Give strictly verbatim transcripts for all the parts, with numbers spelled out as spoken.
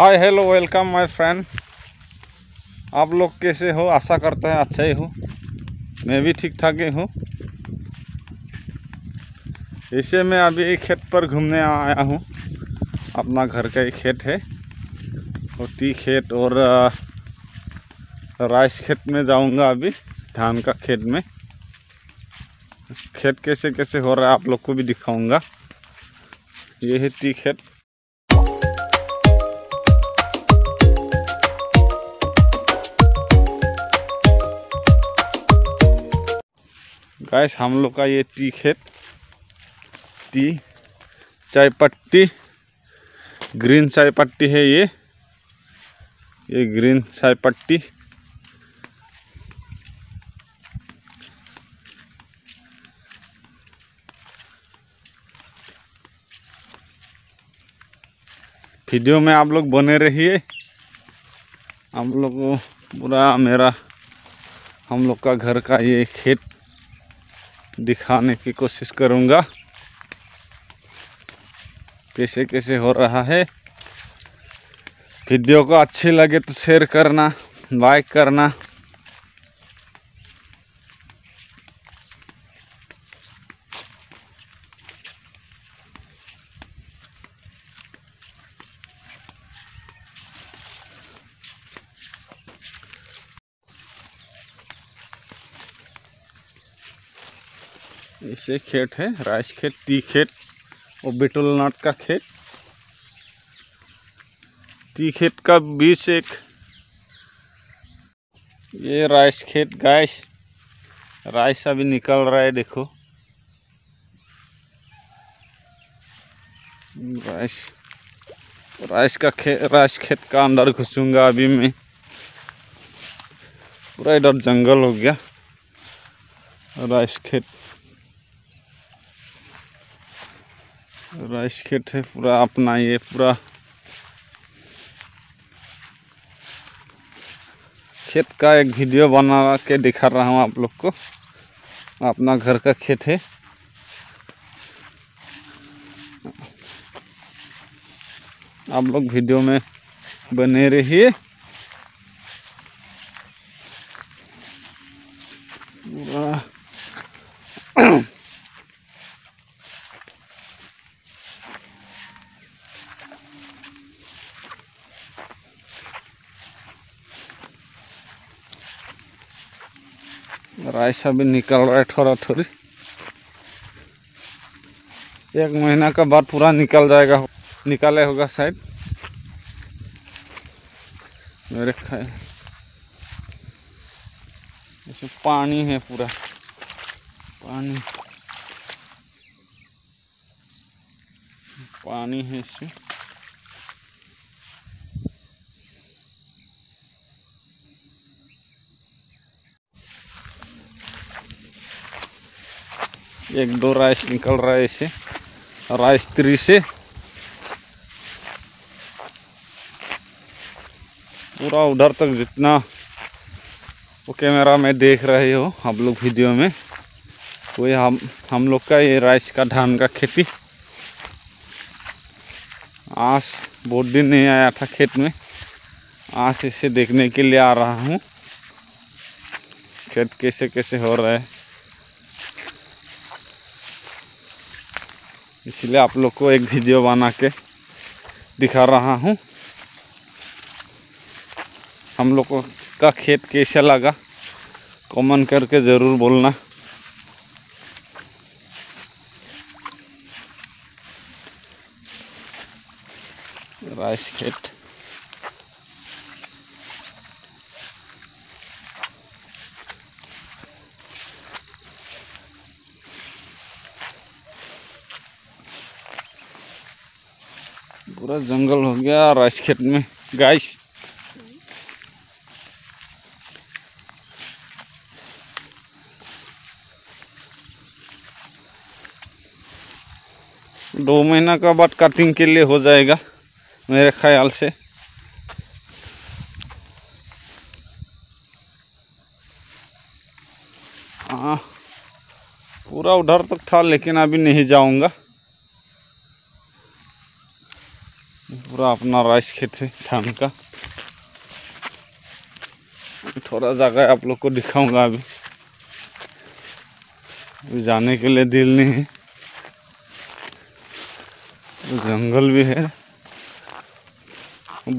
Hi hello welcome my friend. आप लोग कैसे हो? आशा करते हैं अच्छा ही हो। मैं भी ठीक ठाक ही हूँ। इसे मैं अभी एक खेत पर घूमने आया हूँ। अपना घर का एक खेत है, और टी खेत और राइस खेत में जाऊँगा अभी, धान का खेत में। खेत कैसे कैसे हो रहा है आप लोग को भी दिखाऊँगा। ये है टी खेत। गाइस, हम लोग का ये टी खेत, टी चाय पत्ती, ग्रीन चाय पत्ती है। ये ये ग्रीन चाय पत्ती वीडियो में आप लोग बने रहिए। आप लोग को पूरा मेरा हम लोग का घर का ये खेत दिखाने की कोशिश करूँगा, कैसे कैसे हो रहा है। वीडियो को अच्छी लगे तो शेयर करना, लाइक करना। इसे खेत है, राइस खेत, टी खेत और बिटुल नट का खेत। टी खेत का बीच एक ये राइस खेत। गाइस, राइस अभी निकल रहा है, देखो राइस। राइस का खेत, राइस खेत का अंदर घुसूंगा अभी मैं। पूरा इधर जंगल हो गया राइस खेत। राइस खेत है पूरा अपना। ये पूरा खेत का एक वीडियो बना के दिखा रहा हूँ आप लोग को। अपना घर का खेत है। आप लोग वीडियो में बने रहिए। पूरा राइस अभी निकल रहा है थोड़ा थोड़ी। एक महीना का बाद पूरा निकल जाएगा, निकाले होगा शायद। मेरे ख्याल इसमें पानी है, पूरा पानी पानी है इसमें। एक दो राइस निकल रहा है इसे, राइस थ्री से पूरा उधर तक जितना वो कैमरा में देख रहे हो आप लोग वीडियो में, वही हम हम लोग का ये राइस का धान का खेती। आज बहुत दिन नहीं आया था खेत में, आज इसे देखने के लिए आ रहा हूँ। खेत कैसे कैसे हो रहा है, इसलिए आप लोग को एक वीडियो बना के दिखा रहा हूँ। हम लोग का खेत कैसा लगा कमेंट करके ज़रूर बोलना। राइस खेत, पूरा जंगल हो गया राइस खेत में। गाइस, दो महीना का बाद कटिंग के लिए हो जाएगा मेरे ख्याल से। हाँ, पूरा उधर तक था लेकिन अभी नहीं जाऊंगा। पूरा अपना राइस खेत है धान का। थोड़ा जगह आप लोग को दिखाऊंगा, अभी अभी जाने के लिए दिल नहीं है। जंगल भी है,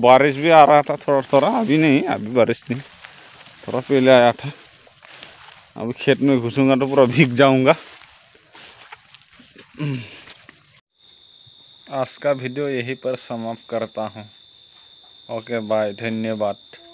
बारिश भी आ रहा था थोड़ा थोड़ा, अभी नहीं, अभी बारिश नहीं, थोड़ा पहले आया था। अभी खेत में घुसूंगा तो पूरा भीग जाऊंगा। आज का वीडियो यहीं पर समाप्त करता हूँ। ओके बाय, धन्यवाद।